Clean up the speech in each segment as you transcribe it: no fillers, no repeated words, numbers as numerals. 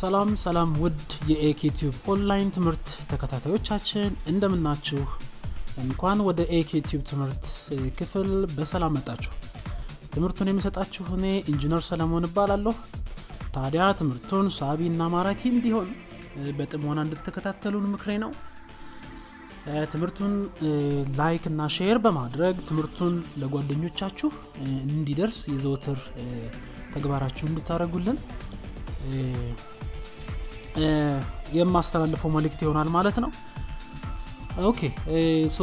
ሰላም ሰላም ውድ የAK Tube ኦንላይን ትምህርት ተከታታዮቻችን እንደምናችሁ እንኳን ወደ AK Tube ትምህርት ክፍል በሰላም መጣችሁ ትምህርቱን የምሰጣችሁ እኔ ኢንጂነር ሰለሞን እባላለሁ ታዲያ ትምህርቱን ሳቢና ማራኪ እንዲሆን በጥሞና እንድትከታተሉን ምክሬ ነው ትምህርቱን ላይክ እና ሼር በማድረግ ትምህርቱን ለጓደኞቻችሁ እንዲደርስ የዘወትር ተግባራችሁን እንድታረጉልን የማስተላልፈው መልእክት ይሆናል ማለት ነው ኦኬ ሶ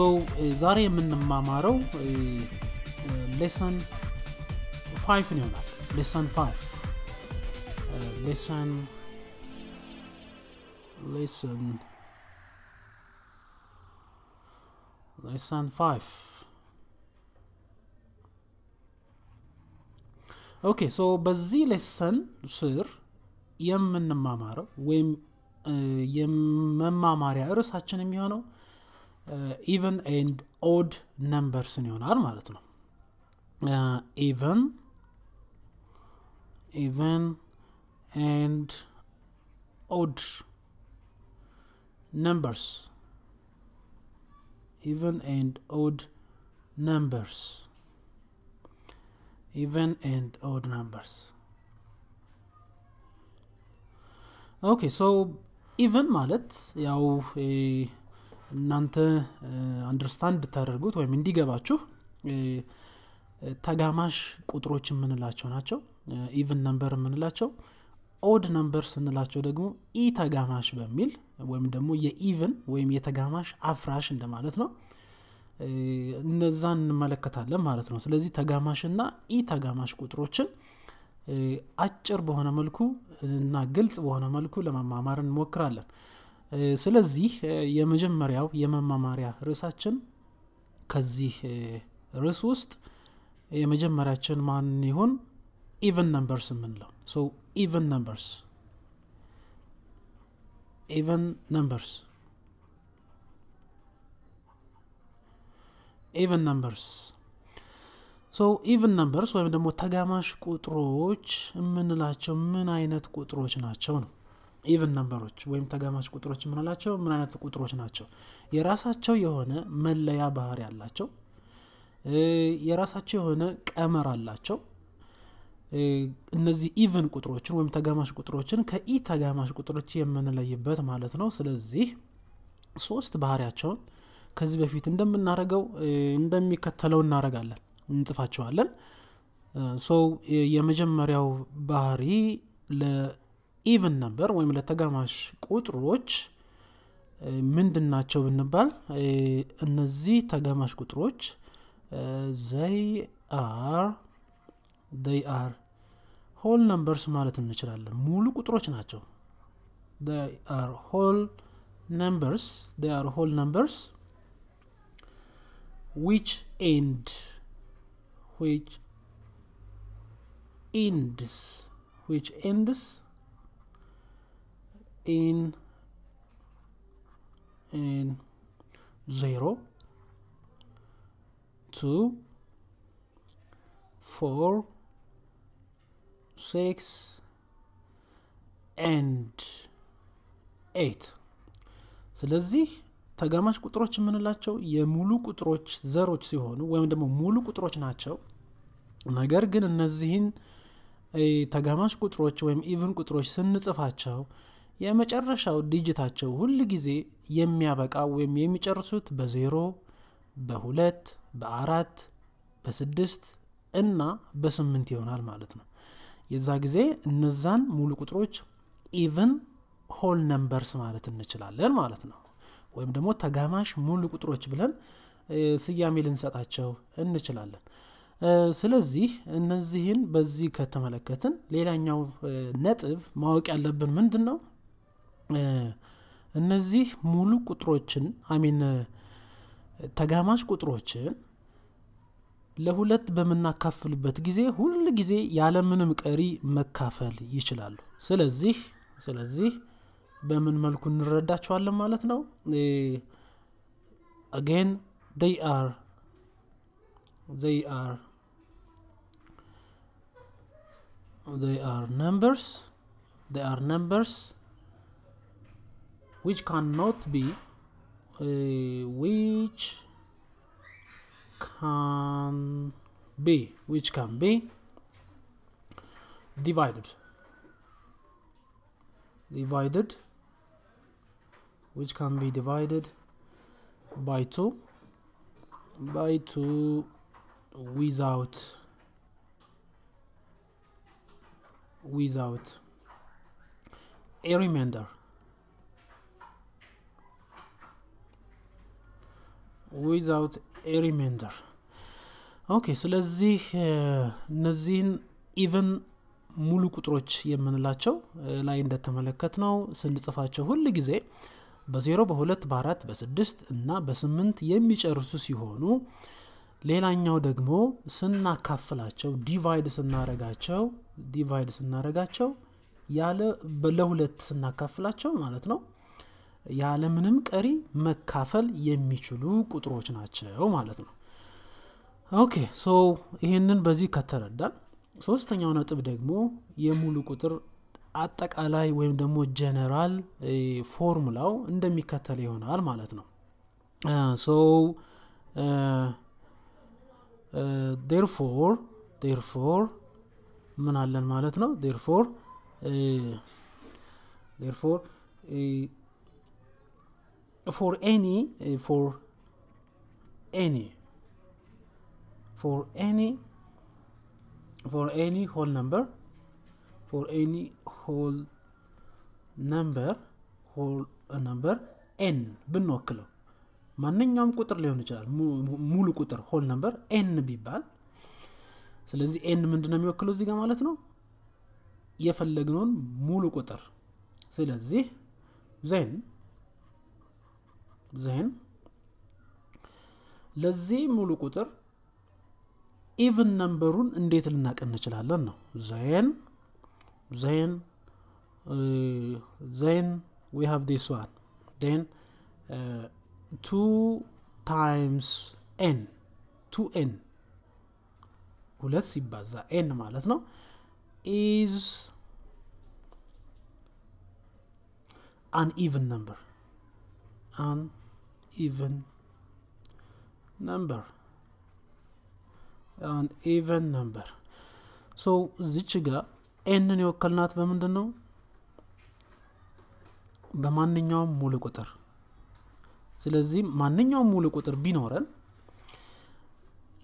ዛሬ የምንማማረው lesson 5 ነው lesson 5 lesson 5 ኦኬ ሶ በዚህ lesson ስር የምንማማረው ወይም የመማማሪያ ርዕሳችን የሚሆነው even and odd numbers ይሆናል ማለት ነው even and odd numbers Okay, so even mallet, yaw nante understand tadergut wem indigebachu tagamash qutrochim menlacho nacho even number menlacho odd numbers menlacho degmo e tagamash bemil wem demo ye even wem ye tagamash afrash inde mallet no innezan meleketalle mallet no selezi tagamash na e tagamash qutrochin አጭር በሆነ መልኩ እና ግልጽ በሆነ መልኩ ለማማማር እንሞክራለን ስለዚህ የመጀመሪያው የመማማሪያ ርዕሳችን ከዚህ ርዕስ ውስጥ የመጀመሪያችን ማን ይሁን even numbers እንላለን so even numbers so even numbers ወይም ደግሞ ተጋማሽ ቁጥሮች እንላቸው ምን አይነት ቁጥሮች ናቸው ነው even numbers ወይም ተጋማሽ ቁጥሮች እንላቸው ምን አይነት ቁጥሮች ናቸው የራሳቸው የሆነ መለያ ባህሪ ያላቸው የራሳቸው የሆነ ቀመር አላቸው እነዚህ even ቁጥሮችን ወይም ተጋማሽ ቁጥሮችን ከኢ ተጋማሽ ቁጥሮች የምንለይበት ማለት ነው ስለዚህ ሶስት ባህሪያቸው ከዚህ በፊት እንደምናረጋው እንደሚከተለው እናረጋለን እንጽፋቸዋለን ሶ የመጀመሪያው ባህሪ ለኢቭን ነምበር ወይም ለተጋማሽ ቁጥሮች ምንድናቸው ብንባል እነዚህ ተጋማሽ ቁጥሮች they are whole numbers ማለት እንችላለን ሙሉ ቁጥሮች ናቸው they are whole numbers which ends in 0 2 4 6 and 8 ስለዚህ ተጋማሽ ቁጥሮች ምንላቸው የሙሉ ቁጥሮች ዘሮች ሲሆኑ ወይም ደግሞ ሙሉ ቁጥሮች ናቸው ነገር ግን እነዚህን ተጋማሽ ቁጥሮች ወይም ኢቭን ቁጥሮች ስንጽፋቸው የመጨረሻው ዲጂታቸው ሁሉ ጊዜ የሚያበቃው ወይም የሚጨርሱት በ0 በ2 በ4 በ6 እና በ8 ይሆናል ማለት ነው የዛ ጊዜ እነዛን ሙሉ ቁጥሮች ኢቭን ሆል ነምበርስ ማለት እንችላለን ማለት ነው ወይም ደግሞ ተጋማሽ ሙሉ ቁጥሮች ብለን ስያሜ ልንሰጣቸው እንችላለን ስለዚህ እነዚህን በዚህ ከተመለከትን ሌላኛው ነጥብ ማወቅ ያለብን ምንድነው እነዚህ ሙሉ ቁጥሮችን ተጋማሽ ቁጥሮችን ለሁለት በመናካፍልበት ጊዜ ሁሉ ጊዜ ያለ ምንም ቀሪ መካፈል ይችላሉ ስለዚህ በምን መልኩ እንረዳቸዋለን ማለት ነው again they are numbers They are numbers which cannot be which can be divided which can be divided by 2 without a remainder, okay. So ለዚህ እነዚህን ኢቭን ሙሉ ቁጥሮች የምንላቸው ላይ እንደተመለከት ነው ስንጽፋቸው ሁሉ ጊዜ በ0 በ2 በ4 በ6 እና በ8 የሚጨርሱ ሲሆኑ ሌላኛው ደግሞ ስናካፍላቸው ዲቫይድ ስናረጋቸው ያለ በ2 ስናካፍላቸው ማለት ነው ያለ ምንም ቀሪ መካፈል የሚችሉ ቁጥሮች ናቸው ማለት ነው okay so ይሄንን በዚህ ከተረዳን ሶስተኛው ነጥብ ደግሞ የሙሉ ቁጥር አጠቃላይ ወይም ደግሞ ጀነራል ፎርሙላው እንደሚከተል ይሆናል ማለት ነው so therefore ምን አለን ማለት ነው therefore for any whole number n ብንወክለው ማንኛውም ቁጥር ሊሆን ይችላል ሙሉ ቁጥር whole number n ቢባል ስለዚህ n ምንድነው የሚወክለው እዚህ ጋር ማለት ነው የፈለግነውን ሙሉ ቁጥር ስለዚህ then ለዚህ ሙሉ ቁጥር even numberን እንዴት ልናቀን እንችላለን ነው then we have this one then 2 times n ሁለት ሲባዛ n ማለት ነው is an even number so zichiga n ን ይወከልናት በመንድነው በማንኛውም ሙሉ ቁጥር ስለዚህ ማንኛውም ሙሉ ቁጥር ቢኖርን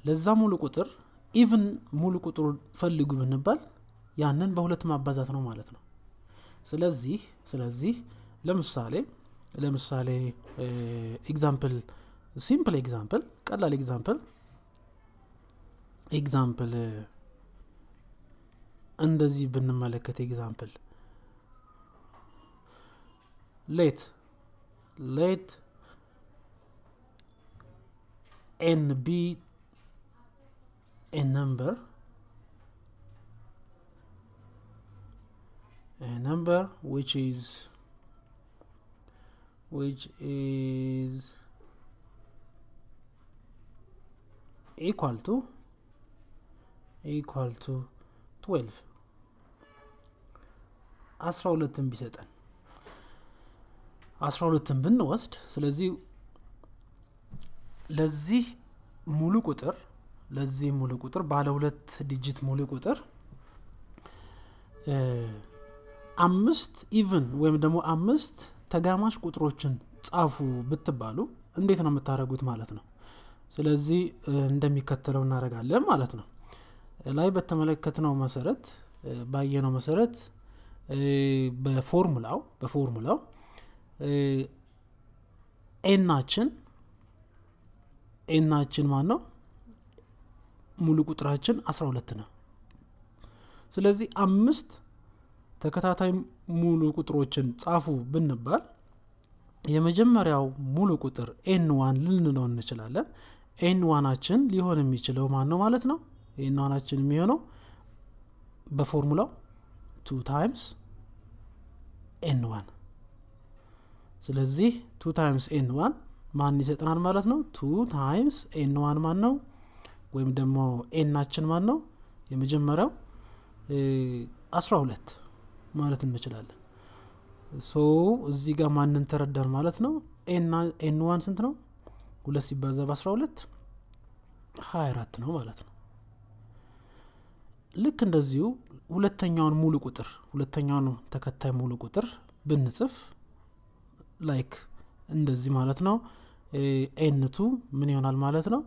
ለዛ ሙሉ ቁጥር even ሙሉ ቁጥር ፈልጉ ብንባል ያንን በሁለት ማባዛት ነው ማለት ነው ስለዚህ ለምሳሌ example እንደዚህ ብንመለከት example let n be a number which is equal to 12 12 ቢሰጠን 12 ብንወስድ ስለዚህ ለዚህ ሙሉ ቁጥር ባለ 2 ዲጂት ሙሉ ቁጥር 5 ኢቭን ወይም ደግሞ 5 ተጋማሽ ቁጥሮችን ጻፉ ብትባሉ እንዴት ነው መታረጉት ማለት ነው ስለዚህ እንደሚከተለው እናረጋለን ማለት ነው ላይ በተመለከተነው መሰረት ባየነው መሰረት በፎርሙላው n ናችን ማለት ነው ሙሉ ቁጥራችን 12 ነው ስለዚህ 5 ተከታታይ ሙሉ ቁጥሮችን ጻፉ ብንባል የመጀመሪያው ሙሉ ቁጥር n1 ልንለው እንችላለን n1 አችን ሊሆን የሚችለው ማን ነው ማለት ነው n1 አችን የሚሆነው በፎርሙላው 2 times n1 ስለዚህ 2 times n1 ማን ይሰጠናል ማለት ነው 2 times n1 ማን ነው ወይም ደግሞ n አችን ማን ነው የመጀመሪያው 12 ማለት እንችላለን ሶ እዚህ ጋር ማንን ተረዳን ማለት ነው n1 ስንት ነው 2 ሲባዛ በ12 24 ነው ማለት ነው ልክ እንደዚሁ ሁለተኛውን ሙሉ ቁጥር ሁለተኛውን ተከታይ ሙሉ ቁጥር ብንጽፍ ላይክ እንደዚህ ማለት ነው n2 ምን ይሆናል ማለት ነው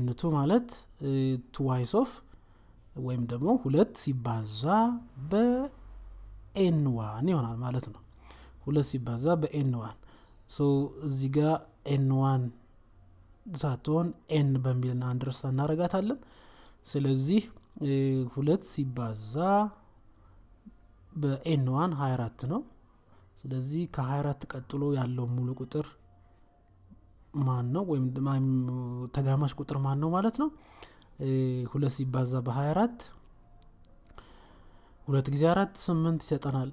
n2 ማለት twice of ወይም ደግሞ 2 ሲባዛ በn1 ይሆናል ማለት ነው 2 ሲባዛ በn1 ሶ እዚህ ጋር n1 ሳይሆን n በሚልና አንደርስታንድ እናረጋታለን ስለዚህ 2 ሲባዛ በn1 24 ነው ስለዚህ ከ24 ቀጥሎ ያለው ሙሉ ቁጥር ማን ነው ወይም ተጋማሽ ቁጥር ማን ነው ማለት ነው 2 ሲባዛ በ24 2 ጊዜ 4 8 ይሰጣናል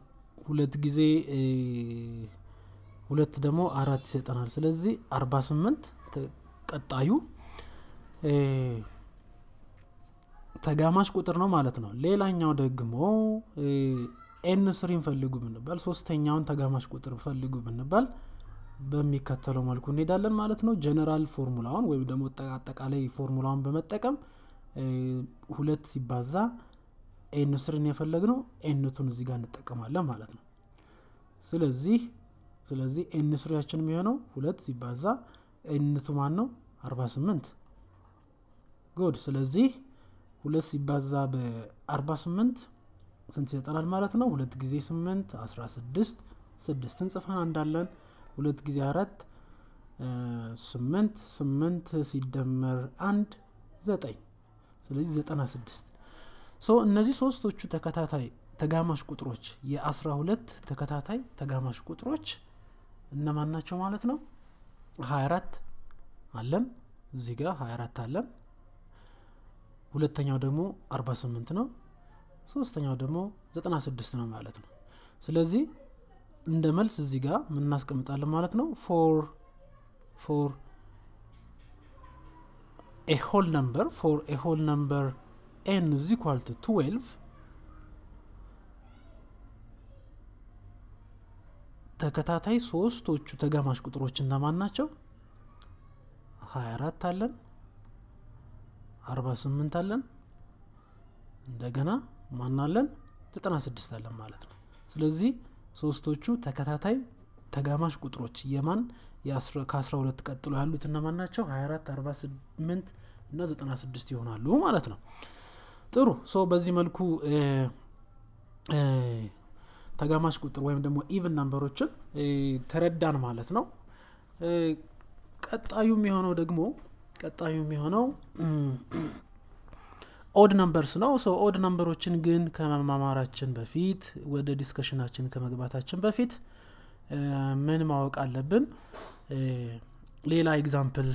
2 ጊዜ 2 ደግሞ 4 ይሰጣናል ስለዚህ 48 ተቀጣዩ ተጋማሽ ቁጥር ነው ማለት ነው ሌላኛው ደግሞ n3 እንፈልጉ ብንባል ሶስተኛውን ተጋማሽ ቁጥር እንፈልጉ ብንባል በሚከተለው መልኩ እንይዳለን ማለት ነው ጀነራል ፎርሙላውን ወይም ደግሞ አጠቃላይ ፎርሙላውን በመጠቀም 2 ሲባዛ n3 እንፈልግነው n2ን እዚህ ጋር እንጠቀማለን ማለት ነው ስለዚህ n3 ያችን የሚሆነው 2 ሲባዛ n2 ማን ነው 48 good ስለዚህ 2 ሲባዛ በ48 ስንት ይጣላል ማለት ነው 2 ጊዜ 8 16 6 እንጽፋን አንዳለን 2 ጊዜ 4 8 8 ሲደመር 1 9 ስለዚህ 96 ሶ እነዚህ ሶስቶቹ ተከታታይ ተጋማሽ ቁጥሮች የ12 ተከታታይ ተጋማሽ ቁጥሮች እነማን ናቸው ማለት ነው 24 አለን እዚህ ጋር 24 አለን ሁለተኛው ደግሞ 48 ነው ሶስተኛው ደግሞ 96 ነው ማለት ነው ስለዚህ እንደመልስ እዚህ ጋር ምን እናስቀምጣለን ማለት ነው 4 a whole number n is equal to 12 ተከታታይ ሶስቶቹ ተጋማሽ ቁጥሮች እንደማን ናቸው 24 አለን 48 አለን እንደገና ማን አለን 96 አለን ማለት ነው ስለዚህ ሶስቶቹ ተከታታይ ተጋማሽ ቁጥሮች የማን የ12 ቀጥሎ ያሉት እንደማን ናቸው 24 48 እና 96 ይሆናሉ ማለት ነው ጥሩ ሶ በዚህ መልኩ ተጋማሽ ቁጥር ወይም ደግሞ ኢቭን ናምበሮችን ተረዳን ማለት ነው ቀጣዩ የሚሆነው ኦድ ናምበርስ ነው ሶ ኦድ ናምበሮችን ግን ከመማማራችን በፊት ወደ ዲስከሽናችን ከመግባታችን በፊት ምን ማወቅ አለብን ሌላ ኤግዛምፕል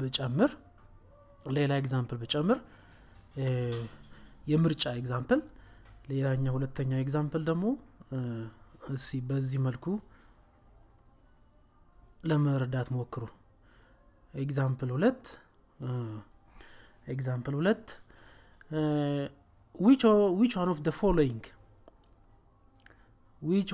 ብጨምር የምርጫ ኤግዛምፕል ሌላኛው ሁለተኛው ኤግዛምፕል ደግሞ እሺ በዚህ መልኩ ለመረዳት ሞክሩ example 2 which one of the following is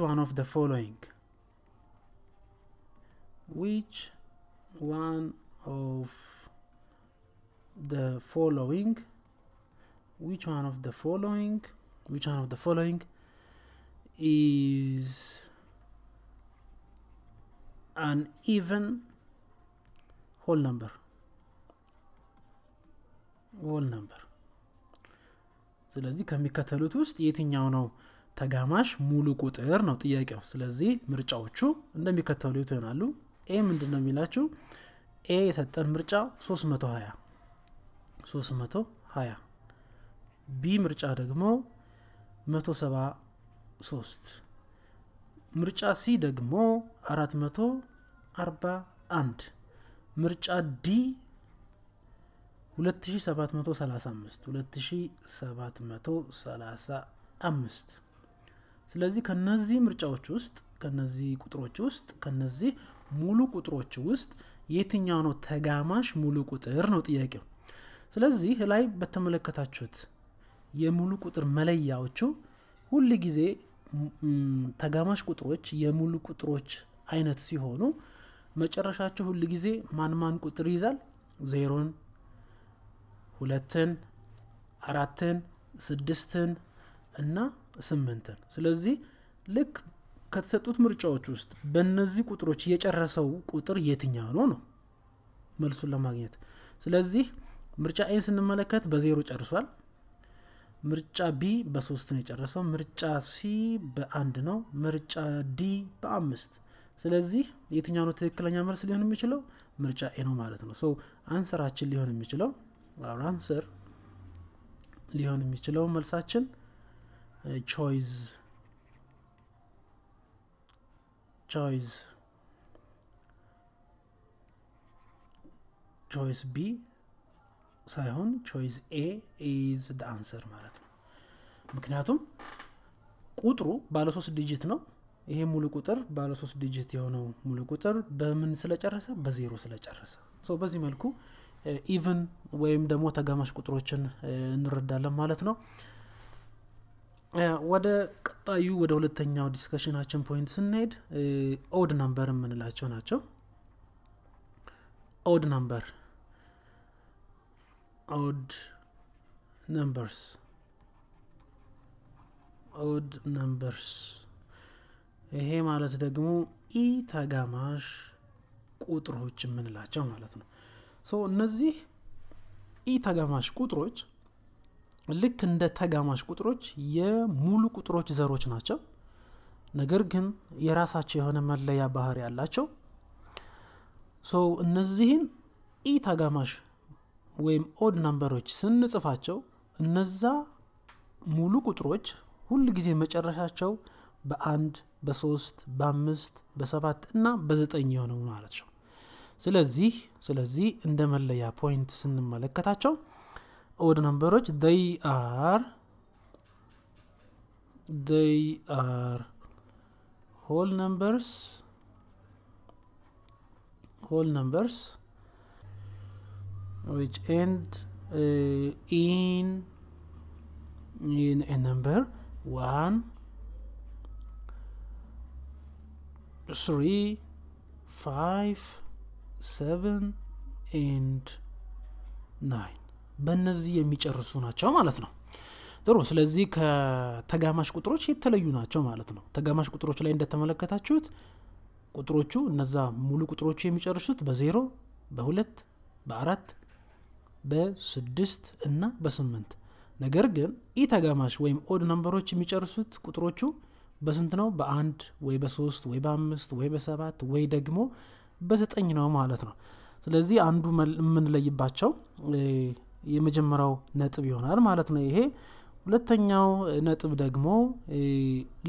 an even whole number ስለዚህ ከሚከተሉት ውስጥ የትኛው ነው ተጋማሽ ሙሉ ቁጥር ነው ጥያቄው ስለዚህ ምርጫዎቹ እንደሚከተሉት ይሆናሉ a ምንድነው የሚላችሁ a የሰጠን ምርጫ 320 b ምርጫ ደግሞ 173 ምርጫ c ደግሞ 441 ምርጫ d 2735 ስለዚህ ከነዚህ ምርጫዎች ውስጥ ከነዚህ ቁጥሮች ውስጥ ከነዚህ ሙሉ ቁጥሮች ውስጥ የትኛው ነው ተጋማሽ ሙሉ ቁጥር ነው ጥያቄው ስለዚህ ላይ በተመለከታችሁት የሙሉ ቁጥር መለያዎቹ ሁሉ ጊዜ tagamash kutroch, yemulu kutroch, አይነት ሲሆኑ መጨረሻቸው ሁሉ ጊዜ ማን ማን ቁጥር ይዛል 0ን 2ን 4ን 6ን እና 8ን ስለዚህ ልክ ከተሰጡት ምርጫዎች ውስጥ በእነዚህ ቁጥሮች የጨረሰው ቁጥር የትኛው ነው መልሱን ለማግኘት ስለዚህ ምርጫ ኤን ስንመለከት በ0 ጨርሷል ምርጫ ቢ በ3 ነው የጨረሰው ምርጫ ሲ በ1 ነው ምርጫ ዲ በ5 ስለዚህ የትኛው ነው ትክክለኛ መልስ ሊሆን የሚችለው ምርጫ ኤ ነው ማለት ነው ሶ አንሰራችን ሊሆን የሚችለው አውራ አንሰር ሊሆን የሚችለው መልሳችን choice B ሳይሆን choice A is the answer ማለት ነው ምክንያቱም ቁጥሩ ባለ 3 ዲጂት ነው ይሄ ሙሉ ቁጥር ባለ 3 ዲጂት የሆነው ሙሉ ቁጥር በምን ስለጨረሰ በ0 ስለጨረሰ ሶ በዚህ መልኩ ኢቭን ወይም ደግሞ ተጋማሽ ቁጥሮችን እንረዳለን ማለት ነው ወደ ቀጣዩ ወደ ሁለተኛው ዲስከሽናችን ፖይንት ስንሄድ ኦድ ነምበር ምንላቸው ናቸው odd numbers ይሄ ማለት ደግሞ ኢ ተጋማሽ ቁጥሮች ምንላቸው ማለት ነው ሶ እነዚህ ኢ ተጋማሽ ቁጥሮች ልክ እንደ ተጋማሽ ቁጥሮች የሙሉ ቁጥሮች ዘሮች ናቸው ነገር ግን የራሳቸው የሆነ መለያ ባህሪ ያላቸው ሶ እነዚህን ኢ ተጋማሽ ወይም ኦድ ነምበሮች ስንጽፋቸው እነዛ ሙሉ ቁጥሮች ሁሉ ጊዜ መጨረሻቸው በ1 በ3 በ5 በ7 እና በ9 የሆነው ማለት ነው ስለዚህ እንደ መለያ ፖይንት ስንመለከታቸው ኦድ ነምበሮች they are whole numbers which end in a number 1, 3, 5, 7 and 9 በእነዚህ የሚጨርሱ ናቸው ማለት ነው ጥሩ ስለዚህ ከተጋማሽ ቁጥሮች የተለዩ ናቸው ማለት ነው ተጋማሽ ቁጥሮች ላይ እንደተመለከታችሁት ቁጥሮቹ እነዛ ሙሉ ቁጥሮቹ የሚጨርሱት በ0 በ2 በ4 በ6 እና በ8 ነገር ግን ኢ ተጋማሽ ወይም ኦድ ነምበሮች የሚጨርሱት ቁጥሮቹ በስንት ነው በ1 ወይ በ3 ወይ በ5 ወይ በ7 ወይ ደግሞ በ9 ነው ማለት ነው ስለዚህ አንዱ ምን ለይባቸው የመጀመሪያው ነጥብ ይሆናል ማለት ነው ይሄ ሁለተኛው ነጥብ ደግሞ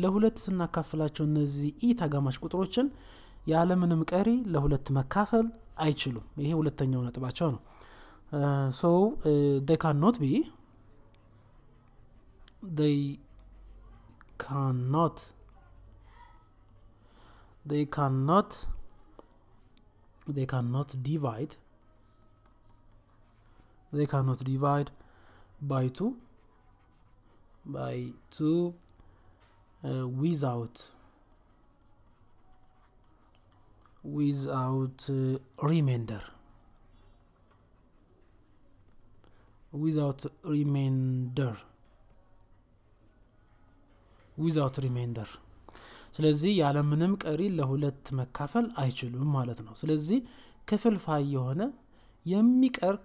ለሁለት ስናካፍላቸው እነዚህ ኢ ተጋማሽ ቁጥሮችን ያለ ምንም ቀሪ ለሁለት መካፈል አይችሉም ይሄ ሁለተኛው ነጥባቸው ነው so they cannot divide by 2 without remainder ስለዚህ ያለ ምንም ቀሪ ለሁለት መካፈል አይችሉም ማለት ነው ስለዚህ ክፍልፋይ የሆነ የሚቀር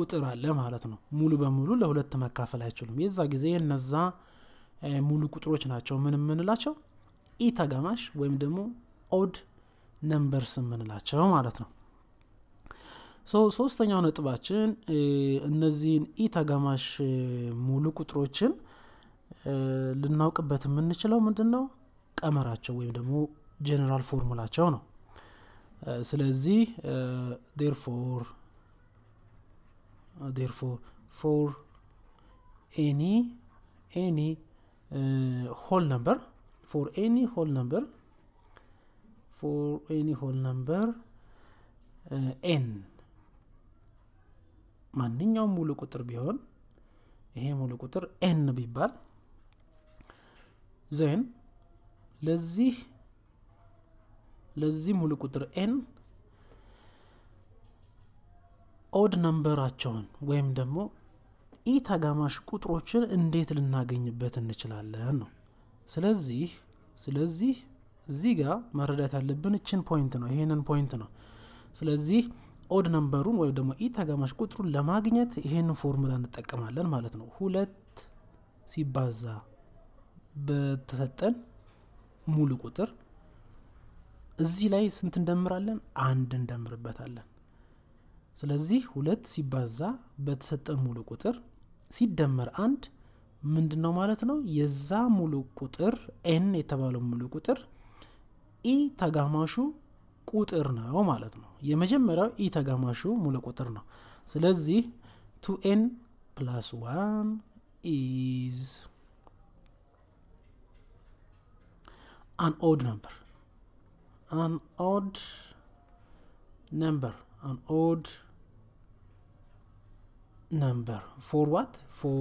ቁጥር አለ ማለት ነው ሙሉ በሙሉ ለሁለት መካፈል አይችሉም የዛ ጊዜ እነዛ ሙሉ ቁጥሮች ናቸው ምንም ምንላቸው ኢ ተጋማሽ ወይም ደግሞ ኦድ ነምበርስ ምንላቸው ማለት ነው ሶ ሶስተኛው ነጥባችን እነዚህን ኢ ተጋማሽ ሙሉ ቁጥሮችን ልናውቅበት ምንችለው ምንድነው ቀመራቸው ወይም ደግሞ ጀነራል ፎርሙላቸው ነው ስለዚህ therefore for any whole number n ማንኛውም ሙሉ ቁጥር ቢሆን ይሄ ሙሉ ቁጥር n ቢባል then ለዚህ ሙሉ ቁጥር n ኦድ ነምበራቸውን ወይም ደግሞ ኢ ተጋማሽ ቁጥሮችን እንዴት ልናገኝበት እንችላለን ነው። ስለዚህ እዚህ ጋር መረዳት ያለብን እቺን ፖይንት ነው ይሄንን ፖይንት ነው። ስለዚህ ኦድ ነምበሩን ወይ ደግሞ ኢ ተጋማሽ ቁጥሩን ለማግኘት ይሄንን ፎርሙላ እንጠቀማለን ማለት ነው። 2 ሲባዛ በተሰጠን ሙሉ ቁጥር እዚህ ላይ ስንት እንደምራለን? አንድ እንደምርበታለን። ስለዚህ 2 ሲባዛ በተሰጠን ሙሉ ቁጥር ሲደመር አንድ ምንድነው ማለት ነው? የዛ ሙሉ ቁጥር n የተባለው ሙሉ ቁጥር ኢ ተጋማሹ ቁጥር ነው ማለት ነው። የመጀመሪያው ኢ ተጋማሹ ሙሉ ቁጥር ነው። ስለዚህ 2n + 1 is an odd number. An odd number for what? For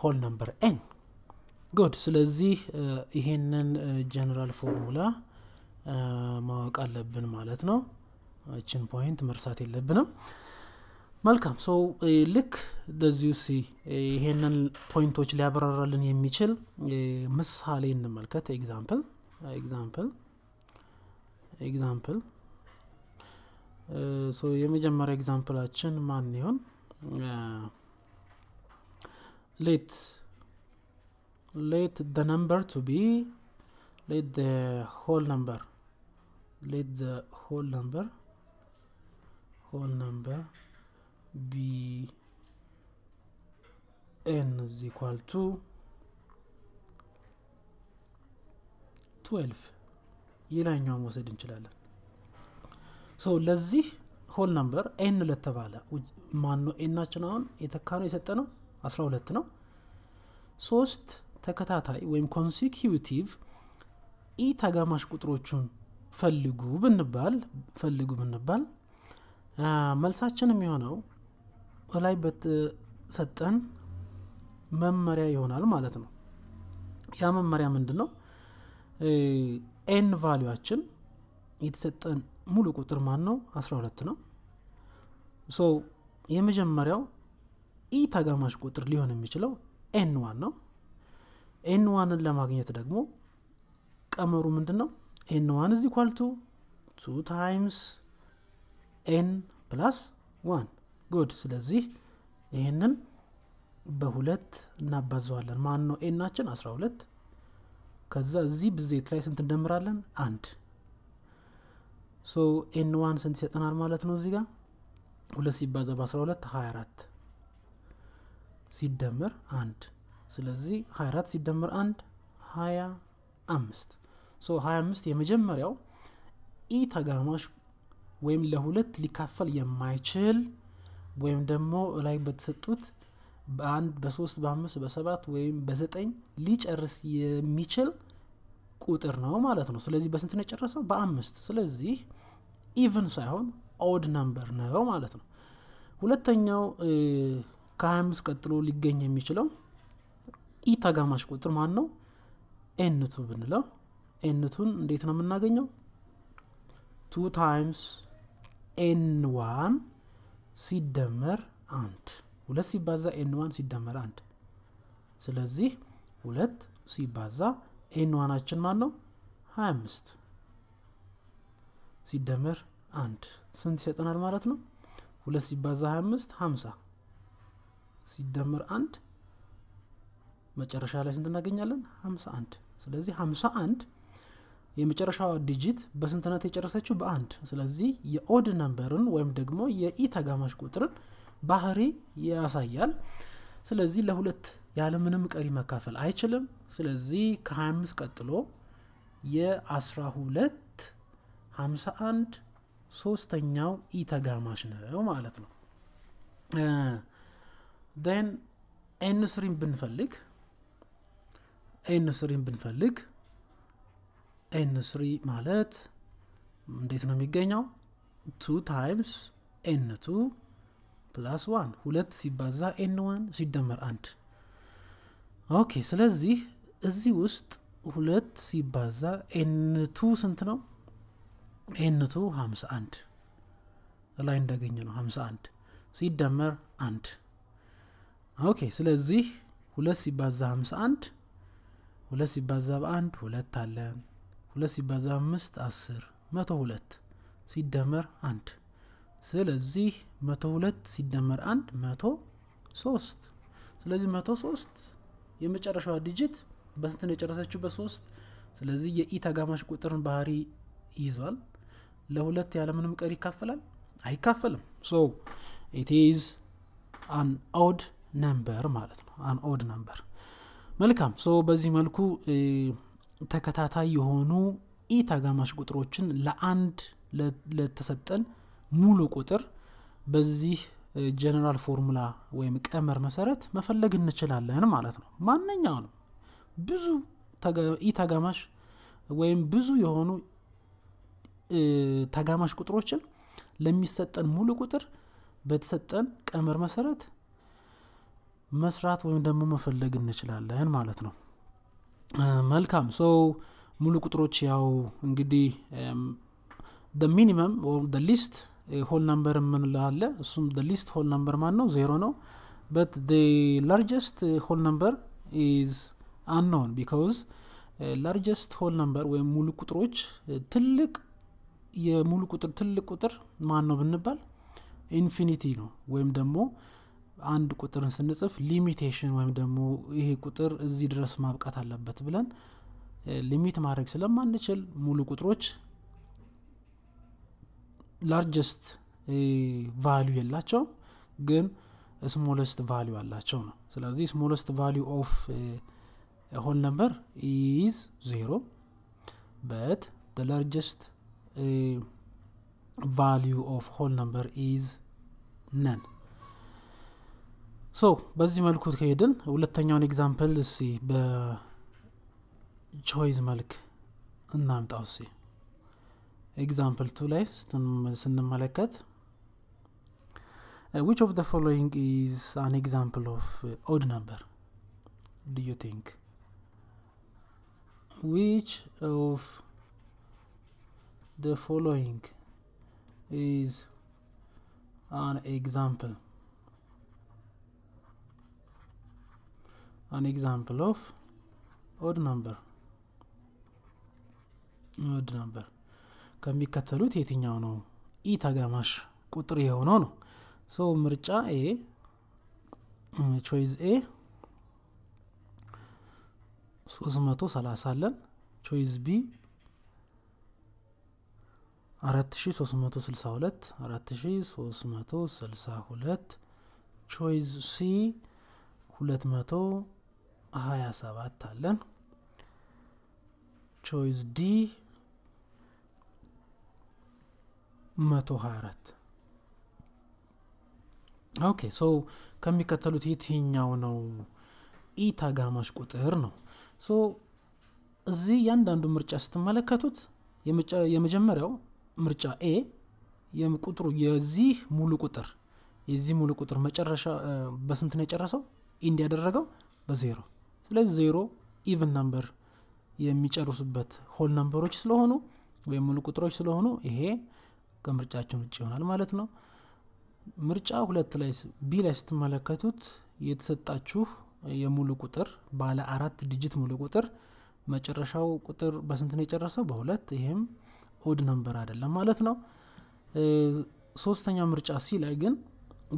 whole number n. Good. ስለዚህ ይሄንን ጀነራል ፎርሙላ ማወቅ አለብን ማለት ነው። እቺን ፖይንት መርሳት የለብንም። መልካም so ልክ እንደዚሁ ሲ ይሄንን ፖይንቶች ሊያብራራልን የሚችል ምሳሌ እንመልከት። ኤግዛምፕል so የመጀመሪያ ኤግዛምፕላችን ማን ይሆን? Let the whole number be n is equal to 12. ይላኛው ወሰድ እንችላለን። so ለዚህ whole number n ለተባለ ማን ነው እናችን አሁን የተካነው የሰጠነው 12 ነው። 3 ተከታታይ ወይም consecutive ኢ ተጋማሽ ቁጥሮችን ፈልጉ ብንባል መልሳችን የሚሆነው ላይ በተሰጠን መመሪያ ይሆናል ማለት ነው። ያ መመሪያ ምንድነው? n ቫልዩአችን የተሰጠን ሙሉ ቁጥር ማን ነው? 12 ነው። so የመጀመሪያው ኢ ተጋማሽ ቁጥር ሊሆን የሚችለው n1 ነው። n1 ለማግኘት ደግሞ ቀመሩ ምንድነው? n1 is equal to 2 times n plus 1. good. ስለዚህ ይሄንን በሁለት እናባዛዋለን። ማን ነው n-አችን? 12 ከዛ እዚህ ብዜት ላይ ስንት እንደምራለን? 1 so n1 ስንት ይሰጠናል ማለት ነው? እዚህ ጋር 2 ሲባዛ በ12 24 ሲደመር 1 ስለዚህ 24 ሲደመር 1 25 so 25 የመጀመሪያው ኢ ተጋማሽ ወይም ለሁለት ሊካፈል የማይችል ወይም ደግሞ ላይ በተሰጡት በአንድ በ3 በ5 በ7 ወይም በ9 ሊጨርስ የሚችል ቁጥር ነው ማለት ነው። ስለዚህ በስንት ነው ጨረሰው? በ5 ስለዚህ even ሳይሆን odd number ነው ማለት ነው። ሁለተኛው ከ25 ቀጥሎ ሊገኝ የሚችለው ኢ ተጋማሽ ቁጥር ማን ነው? n2 ብንለው n2ን እንዴት ነው የምናገኘው? 2 times n1 ሲደመር 1 2 ሲባዛ n1 ሲደመር 1 ስለዚህ 2 ሲባዛ n1 አችን ማን ነው? 25 ሲደመር 1 ስንት ይሰጠናል ማለት ነው? 2 ሲባዛ 25 50 ሲደመር 1 መጨረሻ ላይ ስንት እናገኛለን? 51 ስለዚህ 51 የመጨረሻው ዲጂት በስንት ነው ተጨረሰችው? በ1 ስለዚህ የኦድ ነምበርን ወይም ደግሞ የኢ ተጋማሽ ቁጥርን ባህሪ ያሳያል። ስለዚህ ለሁለት ያለ ምንም ቀሪ መካፈል አይችልም። ስለዚህ ከ25 ቀጥሎ የ12 51 ሶስተኛው ኢ ተጋማሽ ነው ማለት ነው። then n3 ብንፈልግ n3 ማለት እንዴት ነው የሚገኘው? 2 times n2 plus 1 2 ሲባዛ n1 ሲደመር 1 ኦኬ ስለዚህ እዚህ ውስጥ ሁለት ሲባዛ n2 ስንት ነው? n2 51 ላይ እንዳገኘ ነው 51 ሲደመር 1 ኦኬ ስለዚህ 2 ሲባዛ 51 2 ሲባዛ 1 2 አለ 2 ሲባዛ 5 10 102 ሲደመር 1 ስለዚህ 102 ሲደመር 1 103 ስለዚህ 103 የመጨረሻው ዲጂት በስንት ነው የጨረሰችው በ3 ስለዚህ የኢታጋማሽ ቁጥርን ባህሪ ይዟል ለሁለት ያለ ምንም ቀሪ ይካፈላል አይካፈልም so it is an odd number ማለት ነው an odd number መልካም so በዚህ መልኩ ተከታታይ የሆኑ ኢታጋማሽ ቁጥሮችን ለአንድ ለተሰጠን ሙሉ ቁጥር በዚህ ጀነራል ፎርሙላ ወይም ቀመር መሰረት መፈለግ እንችላለን ማለት ነው ማንኛውም ብዙ ኢታጋማሽ ወይም ብዙ የሆኑ ታጋማሽ ቁጥሮችን ለሚሰጠን ሙሉ ቁጥር በተሰጠን ቀመር መሰረት መስራት ወይም ደግሞ መፈለግ እንችላለን ማለት ነው መልካም so ሙሉ ቁጥሮች ያው እንግዲህ the minimum or the least whole number ምንላለ እሱም the least whole number ማን ነው 0 ነው but the largest whole number is unknown because largest whole number ወይም ሙሉ ቁጥሮች ትልቅ የሙሉ ቁጥር ትልቅ ቁጥር ማን ነው ብንባል ኢንፊኒቲ ነው ወይም ደግሞ አንድ ቁጥርን ስንጽፍ ሊሚቴሽን ወይም ደግሞ ይሄ ቁጥር እዚህ ድረስ ማብቃት አለበት ብለን ሊሚት ማድረግ ስለማንችል ሙሉ ቁጥሮች largest value ያላቸው ግን smallest value ያላቸው ነው ስለዚህ smallest value of a whole number is 0 but the largest value of whole number is none so በዚህ መልኩ ከሄድን ሁለተኛውን ኤግዛምፕል እሺ በቾይስ መልክ እናምጣው እሺ ኤግዛምፕል 2 ላይ ስንመለከት which of the following is an example of odd number do you think which of the following is an example of odd number ከሚከተሉት የትኛው ነው ኢታጋማሽ ቁጥር የሆነው ነው so ምርጫ a choice a 330 አለን choice b 4362 choice C 227 አለን choice D 124 okay so ከሚከተሉት የትኛው ነው ኢታጋማሽ ቁጥር ነው so እዚህ ያንዳንዱ ምርጫ ስትመለከቱት የመጀመሪያው ምርጫ a የቁጥሩ የዚህ ሙሉ ቁጥር መጨረሻ በስንት ነው የጨረሰው እንዲያደረገው በ0 ስለዚህ 0 even number የሚጨርሱበት whole numberዎች ስለሆኑ ወይም ሙሉ ቁጥሮች ስለሆኑ ይሄ ከምርጫቸው ውጪ ይሆናል ማለት ነው ምርጫ 2 ላይ b ላይ ስትመለከቱት የተሰጣችሁ የሙሉ ቁጥር ባለ 4 ዲጂት ሙሉ ቁጥር መጨረሻው ቁጥር በስንት ነው የጨረሰው በ2 ይሄም odd number አይደለም ማለት ነው ሶስተኛው ምርጫ ሲ ላይ ግን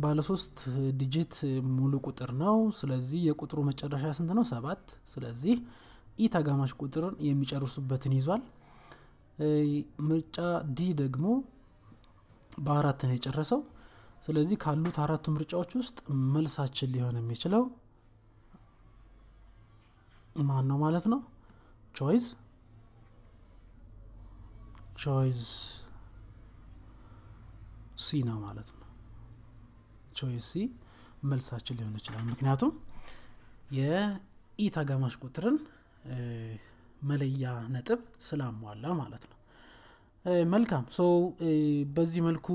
ባለ 3 ዲጂት ሙሉ ቁጥር ነው ስለዚህ የቁጥሩ መጨረሻ ስንት ነው 7 ስለዚህ ኢታጋማሽ ቁጥር የሚጨርሱበትን ይዟል ምርጫ ዲ ደግሞ በ4 ነው የጨረሰው ስለዚህ ካሉት አራቱ ምርጫዎች ውስጥ መልሳችን ሊሆን የሚችለው ማን ነው ማለት ነው choice C ነው ማለት ነው choice C መልሳችን ሊሆን ይችላል ምክንያቱም የኢታጋማሽ ቁጥርን መለያ ነጥብ ስላሟላ ማለት ነው መልካም so በዚህ መልኩ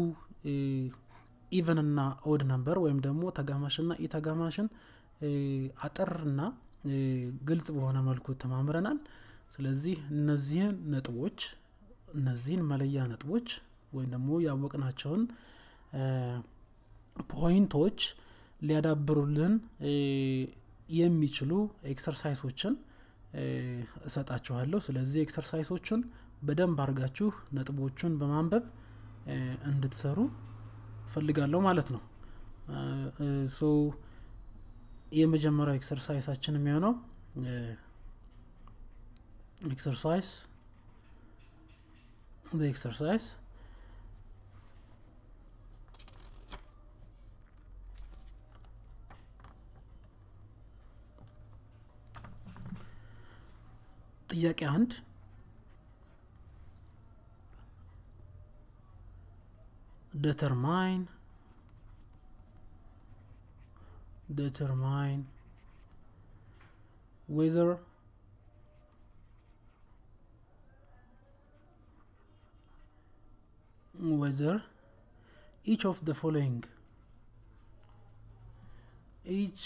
even እና odd number ወይም ደግሞ ተጋማሽና ኢታጋማሽን አጥርና ግልጽ በሆነ መልኩ ተማምረናል ስለዚህ እነዚህን ነጥቦች እነዚህን መለያ ነጥቦች ወይንም ደግሞ ያወቅናቸውን ፖይንቶች ሊያዳብሩልን የሚችሉ ኤክሰርሳይሶችን እሰጣችኋለሁ ስለዚህ ኤክሰርሳይሶችን በደንብ አርጋችሁ ነጥቦቹን በማንበብ እንድትሰሩ ፈልጋለሁ ማለት ነው ሶ የመጀመሪያው ኤክሰርሳይሳችን የሚሆነው the exercise ጥያቄ 1 determine whether each of the following is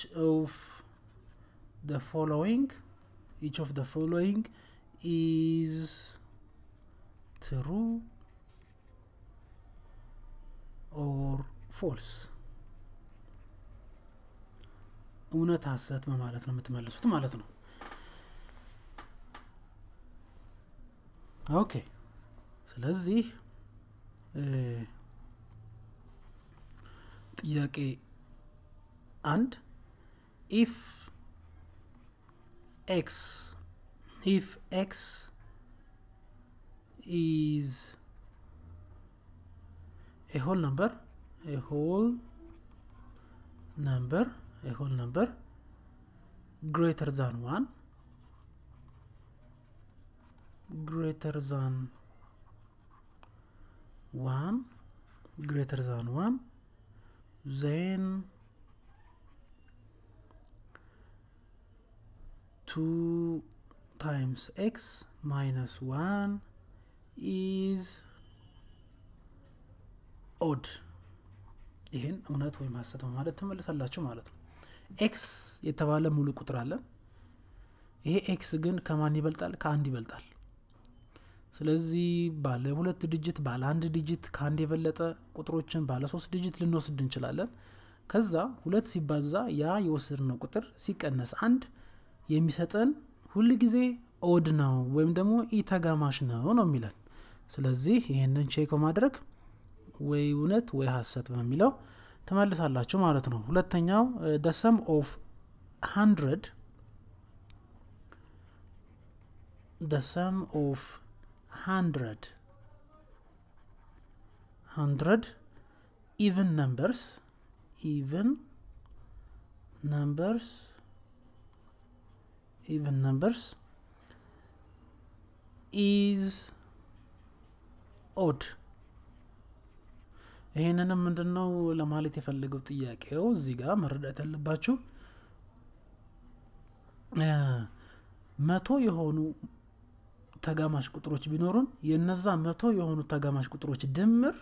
true or false. እውነት ሐሰት ማለት ነው የምትመለሱት ማለት ነው ኦኬ ስለዚህ ጥያቄ 1 if x is a whole number greater than 1 then 2 times x minus 1 is odd. ይሄን እውነት ወይ ማሰተው ማለት ተመለሳላችሁ ማለት ነው x የተባለ ሙሉ ቁጥር አለ ይሄ x ግን ከማን ይበልጣል ከአንድ ይበልጣል ስለዚህ ባለ ሁለት ዲጂት ባለ አንድ ዲጂት ከአንድ የበለጠ ቁጥሮችን ባለ ሶስት ዲጂት ልንወስድ እንችላለን ከዛ ሁለት ሲባዛ ያ የወሰድነው ቁጥር ሲቀነስ አንድ የሚሰጠን ሁሉ ጊዜ ኦድ ነው ወይም ደግሞ ኢተጋማሽ ነው ነው የሚላል ስለዚህ ይሄንን ቼክ ማድረግ ወይ እውነት ወይ ሐሰት በሚለው ተመለሳላችሁ ማለት ነው ሁለተኛው the sum of 100 even numbers is odd ይሄንን ምንድነው ለማለት የፈለገው ጥያቄው እዚህ ጋር መረዳት ያለባችሁ 100 የሆኑ ተጋማሽ ቁጥሮች ቢኖሩን የነዛ 100 የሆኑ ተጋማሽ ቁጥሮች ድምር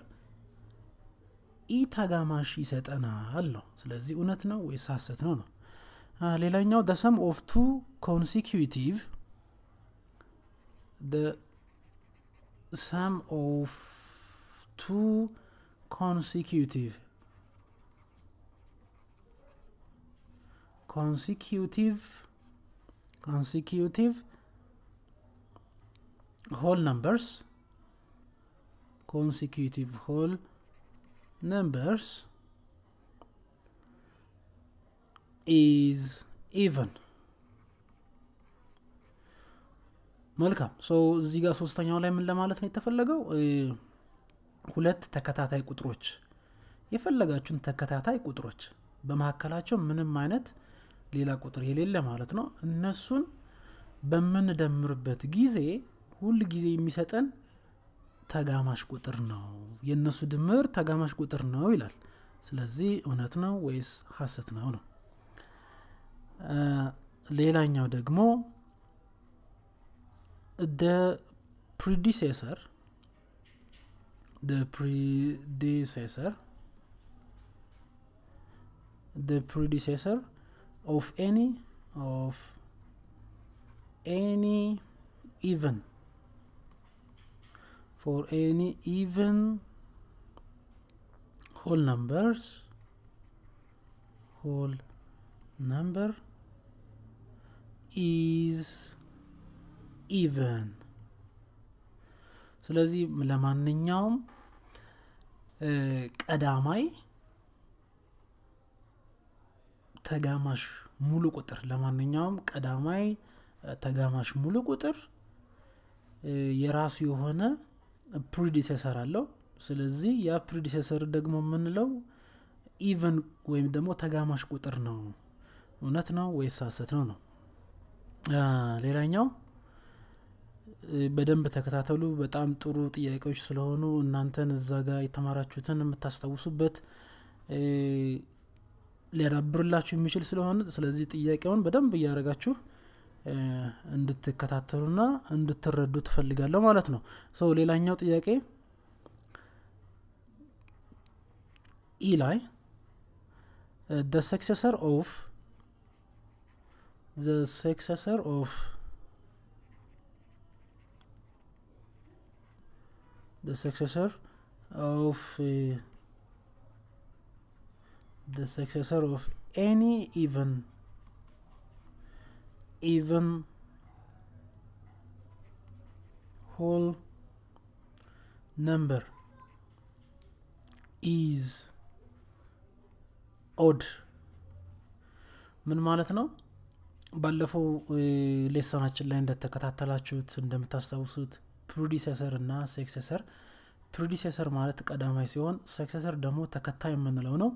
ኢተጋማሽ ይሰጠናል ነው ስለዚህ እውነት ነው ወይስ ሐሰት ነው ሌላኛው the sum of two consecutive consecutive whole numbers is even መልካም ሶ እዚህ ጋር ሶስተኛው ላይ ምን ለማለት ነው የተፈለገው ሁለት ተከታታይ ቁጥሮች የፈለጋችሁን ተከታታይ ቁጥሮች በማከላቸው ምንም አይነት ሌላ ቁጥር የሌለ ማለት ነው እነሱን በመንደምርበት ጊዜ ሁሉ ጊዜ የሚሰጠን ተጋማሽ ቁጥር ነው የነሱ ድምር ተጋማሽ ቁጥር ነው ይላል ስለዚህ እውነት ነው ወይስ ሐሰት ነው ነው ሌላኛው ደግሞ the predecessor of any even. For any even whole number is even. ስለዚህ ለማንኛውም ቀዳማይ ተጋማሽ ሙሉ ቁጥር ለማንኛውም ቀዳማይ ተጋማሽ ሙሉ ቁጥር የራሱ የሆነ predecessor አለው ስለዚህ ያ predecessor ደግሞ ምንለው even ወይም ደግሞ ተጋማሽ ቁጥር ነው እውነት ነው ወይስ ሐሰት ነው ሌላኛው በደንብ ተከታተሉ በጣም ጥሩ ጥያቄዎች ስለሆኑ እናንተን እዛ ጋር የተማራችሁትን የምታስተውሱበት ለራብርላችሁ የሚችል ስለሆነ ስለዚህ ጥያቄውን በደንብ ያረጋችሁ እንድትከታተሉና እንድትረዱ ተፈልጋለሁ ማለት ነው ሶ ሌላኛው ጥያቄ Eli the successor of the successor of any even whole number is odd ምን ማለት ነው ባለፈው ሌሰናችን ላይ እንደተከታተላችሁት እንደምታስተውሱት predecessor እና successor predecessor ማለት ቀዳማይ ሲሆን successor ደግሞ ተከታይ የምንለው ነው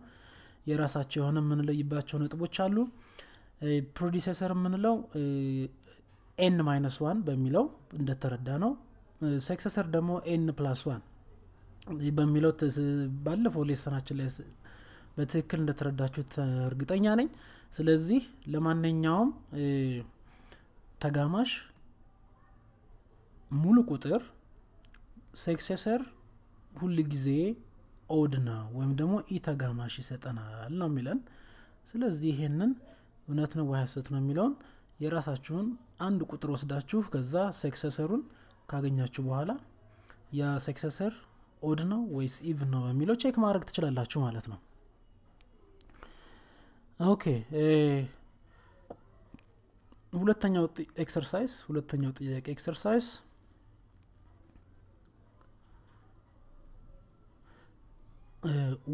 የራሳቸው የሆነ የምንለይባቸው ነጥቦች አሉ predecessor የምንለው n-1 በሚለው እንደተረዳ ነው successor ደግሞ n+1 በሚለው ባለፈው ሌሰናችን ላይ በትክክል እንደተረዳችሁት እርግጠኛ ነኝ ስለዚህ ለማንኛውም ተጋማሽ ሙሉ ቁጥር successor ሁሉ ጊዜ odd ነው ወይም ደግሞ ኢተጋማሽ ይሰጠናል ነው የሚለን ስለዚህ ይሄንን እውነት ነው ወይ ሐሰት ነው የሚለውን የራሳችሁን አንድ ቁጥር ወስዳችሁ ከዛ successorን ካገኛችሁ በኋላ ያ successor odd ነው ወይስ even ነው የሚለው ቼክ ማድረግ ትችላላችሁ ማለት ነው Okay, ሁለተኛው ጥያቄ exercise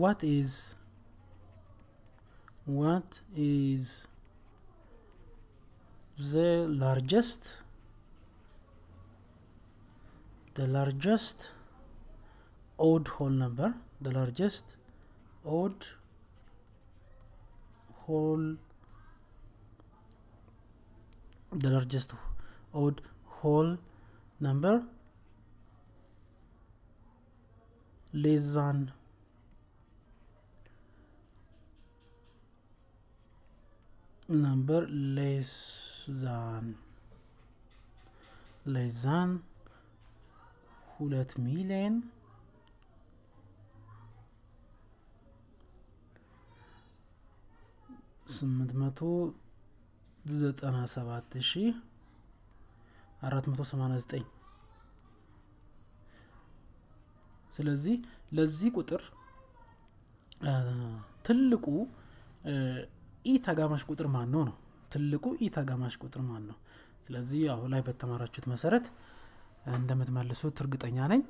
what is the largest odd whole number the largest odd whole number less than 2,000,000 897,489 ስለዚህ ለዚህ ቁጥር ትልቁ ኢተጋማሽ ቁጥር ማን ነው ትልቁ ኢተጋማሽ ቁጥር ማን ነው ስለዚህ ያው ላይ በተማራችሁት መሰረት እንደምትመልሱት እርግጠኛ ነኝ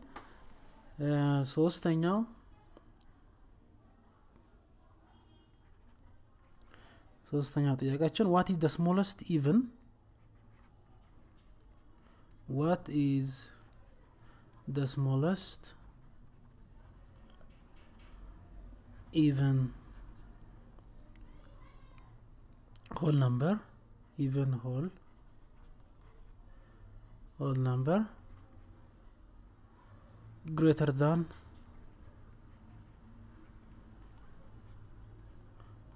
ሶስተኛው ጥያቄችን what is the smallest even whole number greater than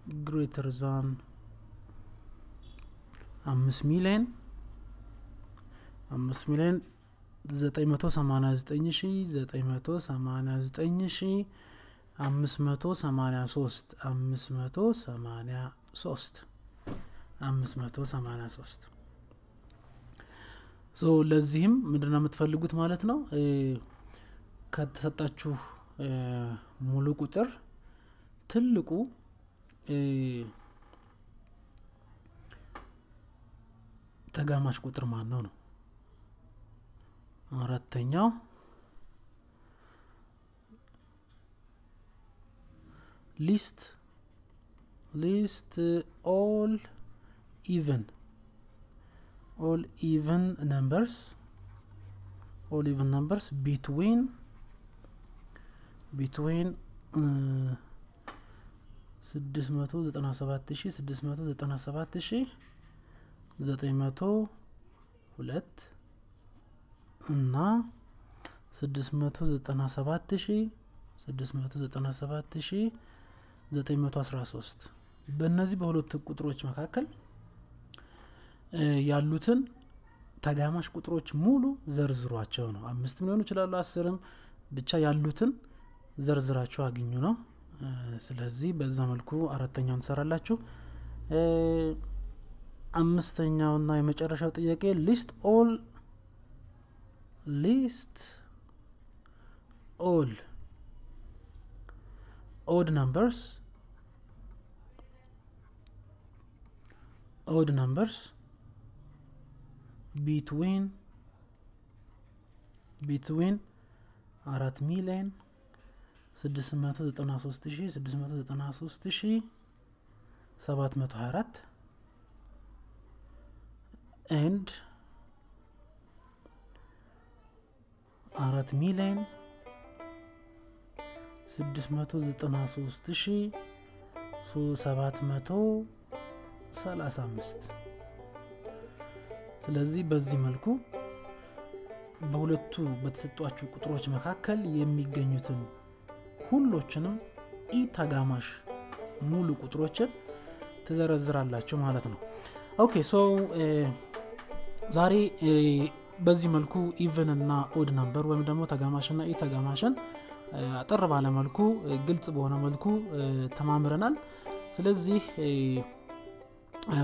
5,989,583 So let's him Midrana Matfalugut Malatno Katatachu Mulukuter Tilluku Tagamash Kutermano Ratanya List all even numbers between 697,902 እና 697,913 በእነዚህ በሁለት ቁጥሮች መካከል ያሉትን ተጋማሽ ቁጥሮች ሙሉ ዘርዝሯቸው ነው 5 ሊሆኑ ይችላሉ 10ም ብቻ ያሉትን ዘርዝራቸው አግኙ ነው ስለዚህ በዛ መልኩ አራተኛውን ሰራላችሁ አምስተኛውና የመጨረሻው ጥያቄ list all odd numbers between 4,693,724 and 4,693,735 ስለዚህ በዚህ መልኩ በሁለቱ በተሰጧቸው ቁጥሮች መካከል የሚገኙትን ሁሎችንም ኢታጋማሽ ሙሉ ቁጥሮችን ተዘረዝራላችሁ ማለት ነው ኦኬ ሶ ዛሬ በዚህ መልኩ ኢቨን እና ኦድ ነምበር ወይም ደግሞ ተጋማሽና ኢታጋማሽን አጥር ባለ መልኩ ግልጽ በሆነ መልኩ ተማምረናል ስለዚህ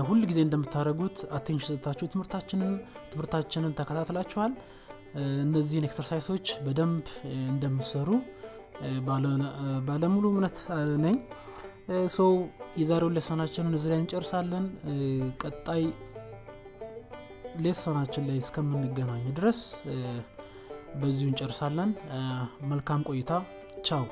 ሁሉ ጊዜ እንደምታረጉት አቴንሽን ሰጣችሁ ትምርታችንን ተከታተላችኋል እነዚህን ኤክሰርሳይሶች በደንብ እንደምሰሩ ባለሙሉ እምነት ነኝ ሶ የዛሬው ሌሰናችንን እዚህ ላይ እንጨርሳለን ቀጣይ ሌሰናችን ላይ እስከምንገናኝ ድረስ በዚሁ እንጨርሳለን መልካም ቆይታ ቻው